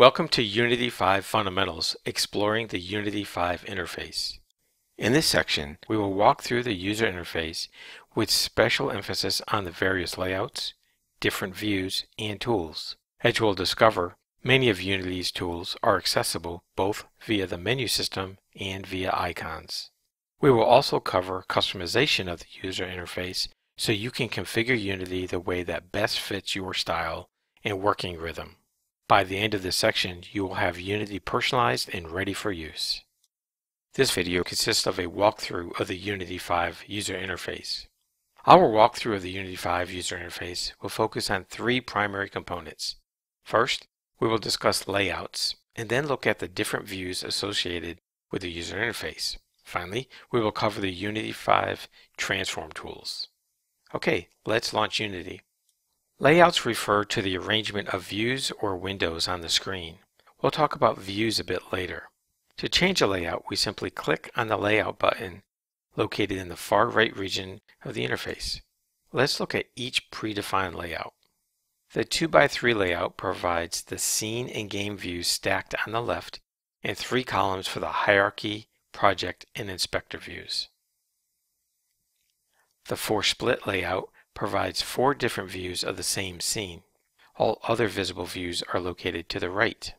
Welcome to Unity 5 Fundamentals, exploring the Unity 5 interface. In this section, we will walk through the user interface with special emphasis on the various layouts, different views, and tools. As you will discover, many of Unity's tools are accessible both via the menu system and via icons. We will also cover customization of the user interface so you can configure Unity the way that best fits your style and working rhythm. By the end of this section, you will have Unity personalized and ready for use. This video consists of a walkthrough of the Unity 5 user interface. Our walkthrough of the Unity 5 user interface will focus on three primary components. First, we will discuss layouts and then look at the different views associated with the user interface. Finally, we will cover the Unity 5 transform tools. Okay, let's launch Unity. Layouts refer to the arrangement of views or windows on the screen. We'll talk about views a bit later. To change a layout, we simply click on the Layout button located in the far right region of the interface. Let's look at each predefined layout. The 2x3 layout provides the scene and game views stacked on the left and three columns for the hierarchy, project, and inspector views. The 4x split layout provides four different views of the same scene. All other visible views are located to the right.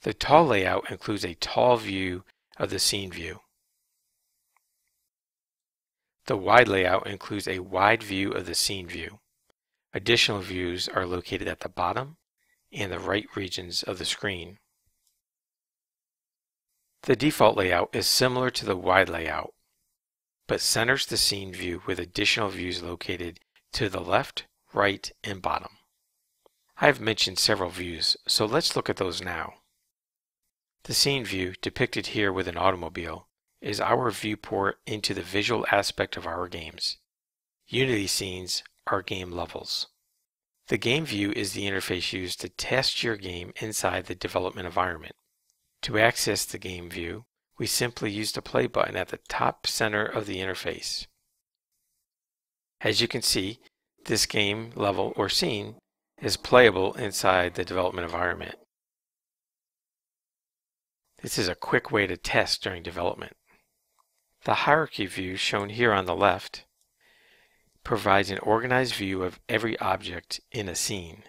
The tall layout includes a tall view of the scene view. The wide layout includes a wide view of the scene view. Additional views are located at the bottom and the right regions of the screen. The default layout is similar to the wide layout, but centers the scene view with additional views located to the left, right, and bottom. I have mentioned several views, so let's look at those now. The scene view, depicted here with an automobile, is our viewport into the visual aspect of our games. Unity scenes are game levels. The game view is the interface used to test your game inside the development environment. To access the game view, we simply use the play button at the top center of the interface. As you can see, this game level or scene is playable inside the development environment. This is a quick way to test during development. The hierarchy view shown here on the left provides an organized view of every object in a scene.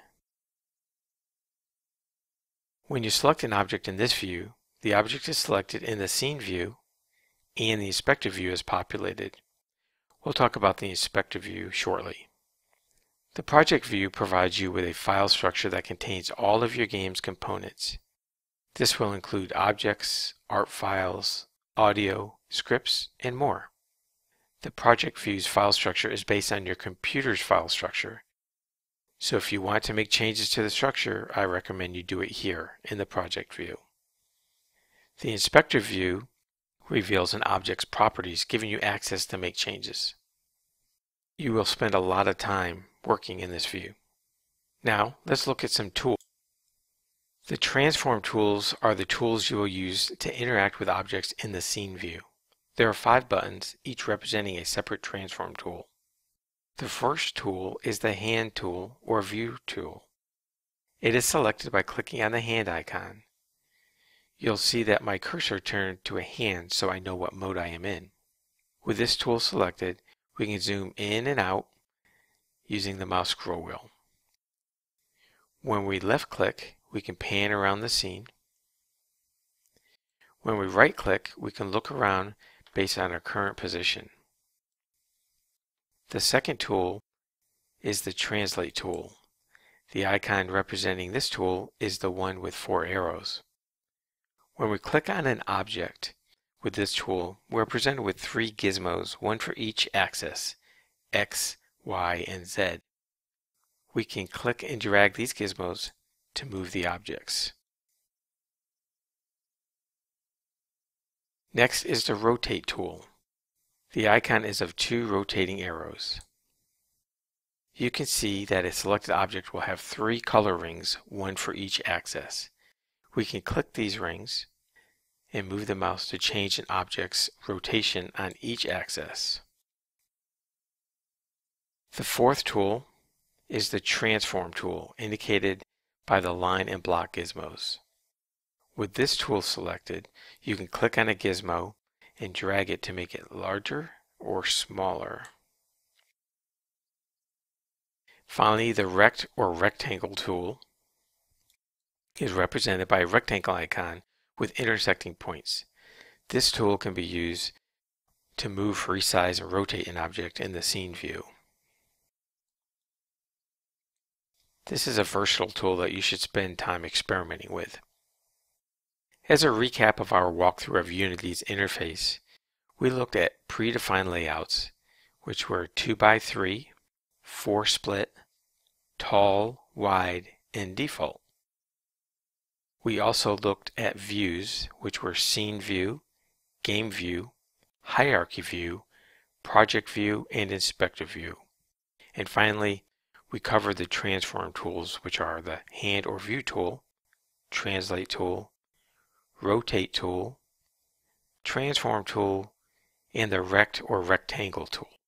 When you select an object in this view, the object is selected in the scene view and the inspector view is populated. We'll talk about the inspector view shortly. The project view provides you with a file structure that contains all of your game's components. This will include objects, art files, audio, scripts, and more. The project view's file structure is based on your computer's file structure. So if you want to make changes to the structure, I recommend you do it here in the project view. The inspector view reveals an object's properties, giving you access to make changes. You will spend a lot of time working in this view. Now, let's look at some tools. The transform tools are the tools you will use to interact with objects in the scene view. There are 5 buttons, each representing a separate transform tool. The first tool is the hand tool or view tool. It is selected by clicking on the hand icon. You'll see that my cursor turned to a hand so I know what mode I am in. With this tool selected, we can zoom in and out using the mouse scroll wheel. When we left click, we can pan around the scene. When we right click, we can look around based on our current position. The second tool is the translate tool. The icon representing this tool is the one with 4 arrows. When we click on an object with this tool, we're presented with 3 gizmos, one for each axis, X, Y, and Z. We can click and drag these gizmos to move the objects. Next is the rotate tool. The icon is of 2 rotating arrows. You can see that a selected object will have 3 color rings, one for each axis. We can click these rings and move the mouse to change an object's rotation on each axis. The fourth tool is the transform tool, indicated by the line and block gizmos. With this tool selected, you can click on a gizmo and drag it to make it larger or smaller. Finally, the rect or rectangle tool is represented by a rectangle icon with intersecting points. This tool can be used to move, resize, and rotate an object in the scene view. This is a versatile tool that you should spend time experimenting with. As a recap of our walkthrough of Unity's interface, we looked at predefined layouts, which were 2x3, 4-split, tall, wide, and default. We also looked at views, which were scene view, game view, hierarchy view, project view, and inspector view. And finally, we covered the transform tools, which are the hand or view tool, translate tool, rotate tool, transform tool, and the rect or rectangle tool.